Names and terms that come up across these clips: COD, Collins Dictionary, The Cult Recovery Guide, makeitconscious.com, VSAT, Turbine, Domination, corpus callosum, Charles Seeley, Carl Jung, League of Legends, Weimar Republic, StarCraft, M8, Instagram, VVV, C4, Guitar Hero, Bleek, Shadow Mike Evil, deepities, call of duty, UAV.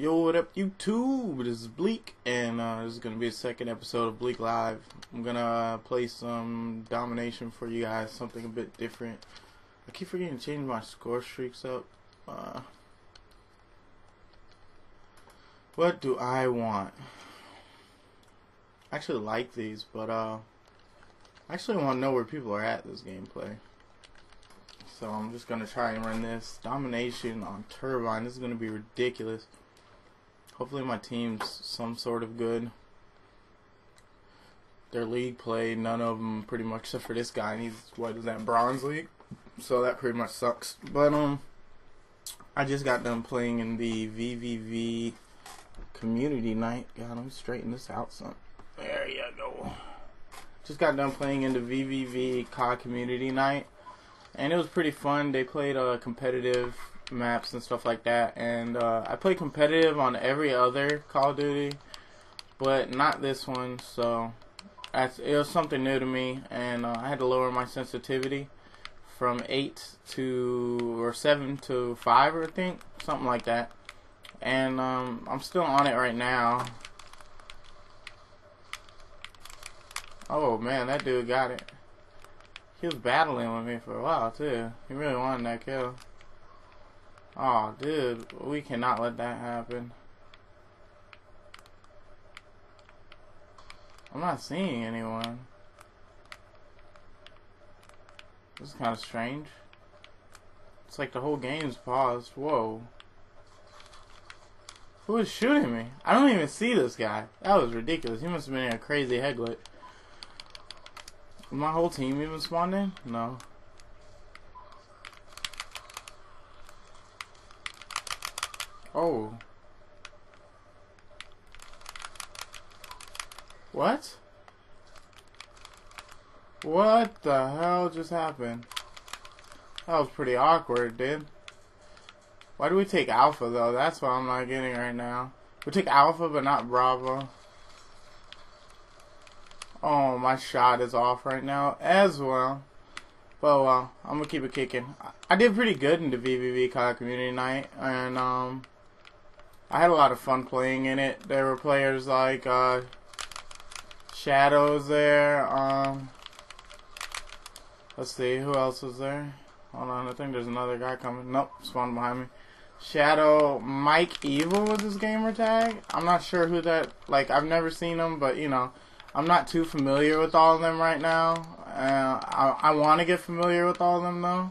Yo, what up YouTube? This is Bleek, and this is going to be a second episode of Bleek Live. I'm going to play some domination for you guys, something a bit different. I keep forgetting to change my score streaks up. What do I want? I actually like these, but I actually want to know where people are at this gameplay. So I'm just going to try and run this domination on Turbine. This is going to be ridiculous. Hopefully my team's some sort of good. Their league play, none of them pretty much, except for this guy, and he's, what is that, bronze league? So that pretty much sucks. But I just got done playing in the VVV community night. God, let me straighten this out son. There you go. Just got done playing in the VVV COD community night, and it was pretty fun. They played competitive maps and stuff like that, and I play competitive on every other Call of Duty, but not this one. So it was something new to me, and I had to lower my sensitivity from 7 to 5, I think, something like that. And I'm still on it right now. Oh man, that dude got it. He was battling with me for a while too. He really wanted that kill. Oh, dude, we cannot let that happen. I'm not seeing anyone. This is kind of strange. It's like the whole game's paused. Whoa. Who is shooting me? I don't even see this guy. That was ridiculous. He must have been in a crazy head glitch. Is my whole team even spawned in? No. Oh. What? What the hell just happened? That was pretty awkward, dude. Why do we take Alpha, though? That's what I'm not getting right now. We took Alpha, but not Bravo. Oh, my shot is off right now as well. But, well, I'm gonna keep it kicking. I did pretty good in the VVV COD community night, and, I had a lot of fun playing in it. There were players like Shadows there. Let's see, who else was there? Hold on, I think there's another guy coming. Nope, spawned behind me. Shadow Mike Evil was his gamer tag. I'm not sure who that. Like, I've never seen him, but you know, I'm not too familiar with all of them right now. I want to get familiar with all of them though.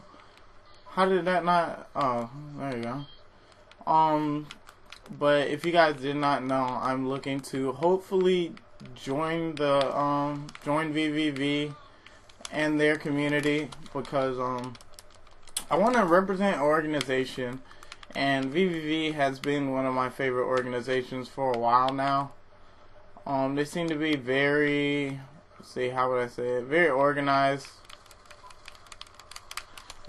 How did that not? Oh, there you go. But if you guys did not know, I'm looking to hopefully join the join VVV and their community, because I want to represent an organization, and VVV has been one of my favorite organizations for a while now. They seem to be very, let's see, how would I say it, very organized,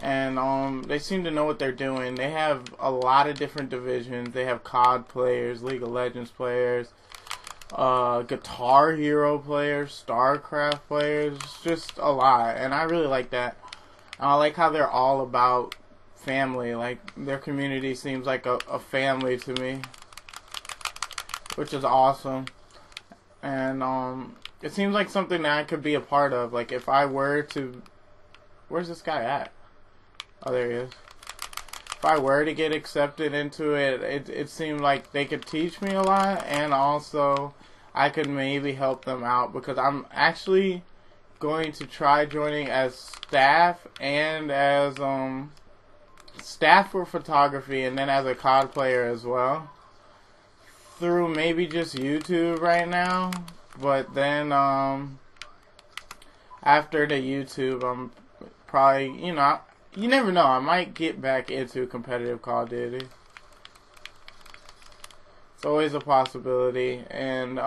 and they seem to know what they're doing. They have a lot of different divisions. They have COD players, League of Legends players, Guitar Hero players, StarCraft players, just a lot, and I really like that. I like how they're all about family. Like, their community seems like a family to me, which is awesome. And it seems like something that I could be a part of. Like, if I were to, where's this guy at? Oh, there he is. If I were to get accepted into it, it seemed like they could teach me a lot, and also I could maybe help them out, because I'm actually going to try joining as staff and as staff for photography, and then as a COD player as well, through maybe just YouTube right now. But then after the YouTube, I'm probably, you know, you never know, I might get back into competitive Call of Duty. It's always a possibility, and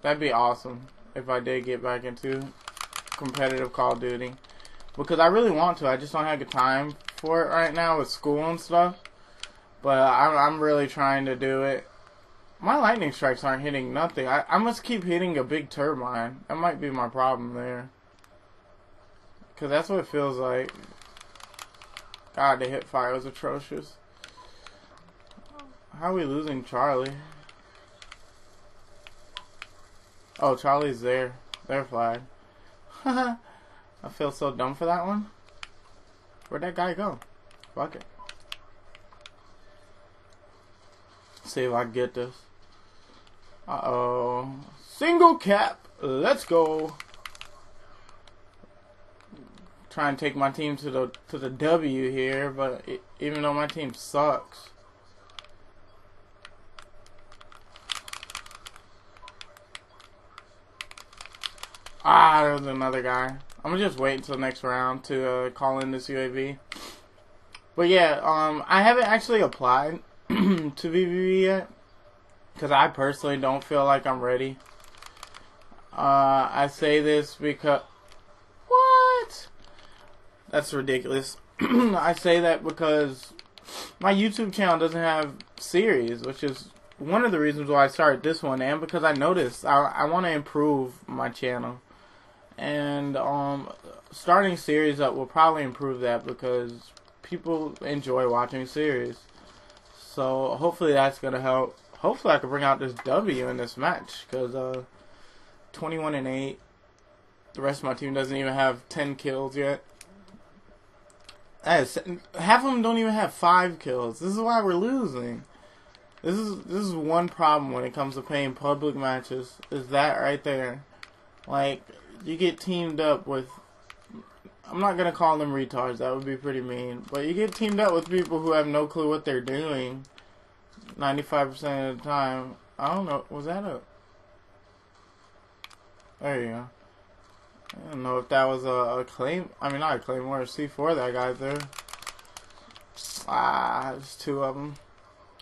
that'd be awesome if I did get back into competitive Call of Duty, because I really want to. I just don't have the time for it right now with school and stuff, but I'm really trying to do it. My lightning strikes aren't hitting nothing. I must keep hitting a big turbine. That might be my problem there, because that's what it feels like. God, the hit fire was atrocious. How are we losing Charlie? Oh, Charlie's there. Their flag. Haha. I feel so dumb for that one. Where'd that guy go? Fuck it. See if I can get this. Uh-oh. Single cap. Let's go. Try and take my team to the W here, but even though my team sucks. Ah, there's another guy. I'm gonna just wait until next round to call in this UAV. But yeah, I haven't actually applied to VVV yet because I personally don't feel like I'm ready. I say this because what? That's ridiculous. I say that because my YouTube channel doesn't have series, which is one of the reasons why I started this one, and because I noticed I want to improve my channel. And starting series up will probably improve that because people enjoy watching series. So hopefully that's gonna help. Hopefully I can bring out this W in this match because 21 and 8. The rest of my team doesn't even have 10 kills yet. That is, half of them don't even have 5 kills. This is why we're losing. This is one problem when it comes to playing public matches. Is that right there? Like, you get teamed up with, I'm not gonna call them retards, that would be pretty mean, but you get teamed up with people who have no clue what they're doing 95% of the time. I don't know, was that a, there you go. I don't know if that was a claim, I mean not a claymore, a C4 that guy there. Ah, there's 2 of them.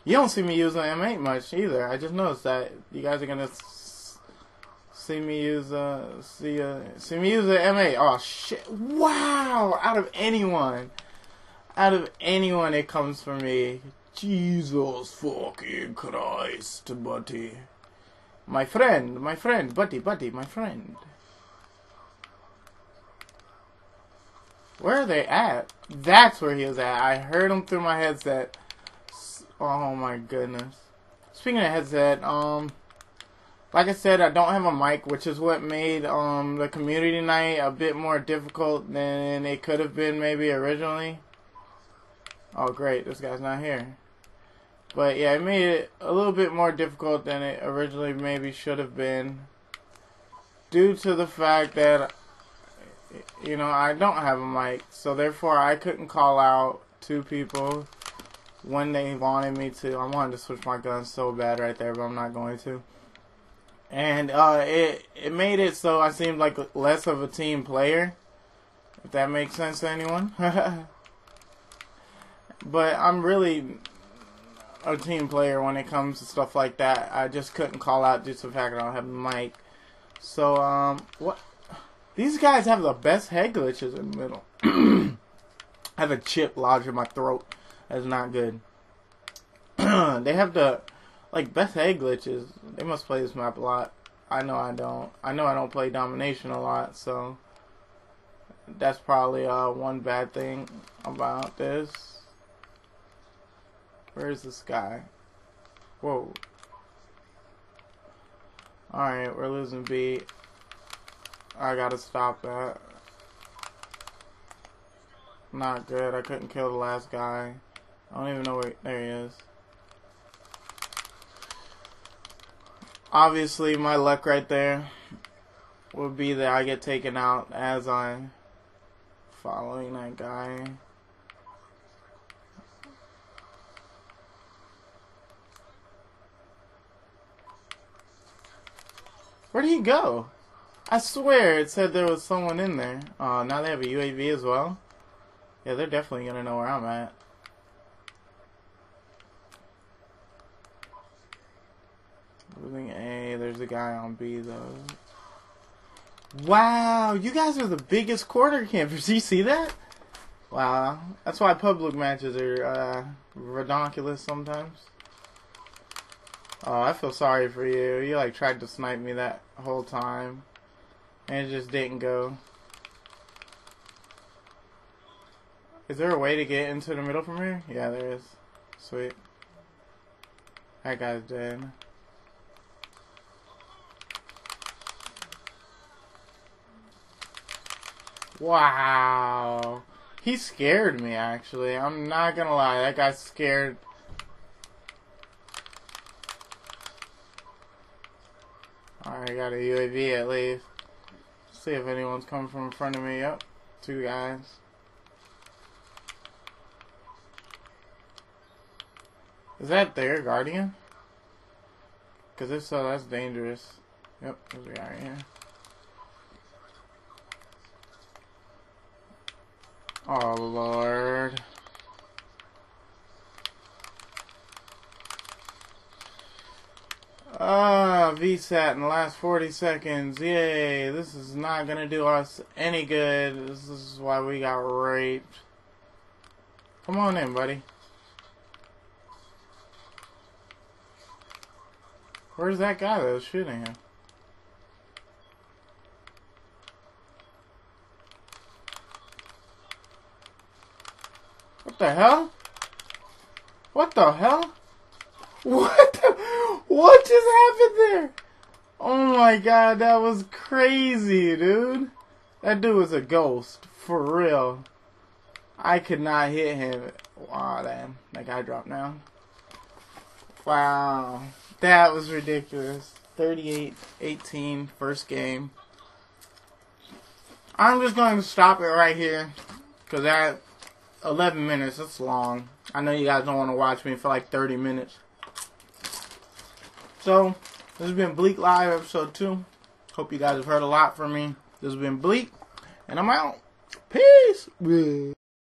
You don't see me using M8 much either. I just noticed that you guys are gonna see me use the M8. Oh shit! Wow! Out of anyone, it comes for me. Jesus fucking Christ, buddy! My friend, buddy, my friend. Where are they at? That's where he was at. I heard him through my headset. Oh my goodness. Speaking of headset, like I said, I don't have a mic, which is what made the community night a bit more difficult than it could have been maybe originally. Oh great, this guy's not here. But yeah, it made it a little bit more difficult than it originally maybe should have been, due to the fact that, you know, I don't have a mic, so therefore I couldn't call out 2 people when they wanted me to. I wanted to switch my gun so bad right there, but I'm not going to. And it made it so I seemed like less of a team player, if that makes sense to anyone. But I'm really a team player when it comes to stuff like that. I just couldn't call out due to the fact that I don't have a mic. So what, these guys have the best head glitches in the middle. I have a chip lodged in my throat. That's not good. They have the, like, best head glitches. They must play this map a lot. I know I don't. I know I don't play domination a lot, so that's probably one bad thing about this. Where's this guy? Whoa. Alright, we're losing B. I gotta stop that. Not good. I couldn't kill the last guy. I don't even know where, there he is. Obviously my luck right there would be that I get taken out as I'm following that guy. Where did he go? I swear it said there was someone in there. Oh, now they have a UAV as well. Yeah, they're definitely gonna know where I'm at. Losing A, there's a guy on B though. Wow, you guys are the biggest quarter campers. Do you see that? Wow, that's why public matches are redonkulous sometimes. Oh, I feel sorry for you. You like tried to snipe me that whole time, and it just didn't go. Is there a way to get into the middle from here? Yeah, there is. Sweet. That guy's dead. Wow. He scared me, actually. I'm not gonna lie. That guy scared. Alright, I got a UAV at least. Let's see if anyone's coming from in front of me. Yep, two guys. Is that their guardian? Because if so, that's dangerous. Yep, there's a guy right here. Oh, Lord. Ah, VSAT in the last 40 seconds. Yay, this is not going to do us any good. This is why we got raped. Come on in, buddy. Where's that guy that was shooting him? What the hell? What the hell? What the... What just happened there? Oh my god, that was crazy, dude. That dude was a ghost. For real. I could not hit him. Wow, damn. That guy dropped down. Wow. That was ridiculous. 38-18, first game. I'm just going to stop it right here, because that 11 minutes, that's long. I know you guys don't want to watch me for like 30 minutes. So, this has been Bleek Live, episode 2. Hope you guys have heard a lot from me. This has been Bleek, and I'm out. Peace!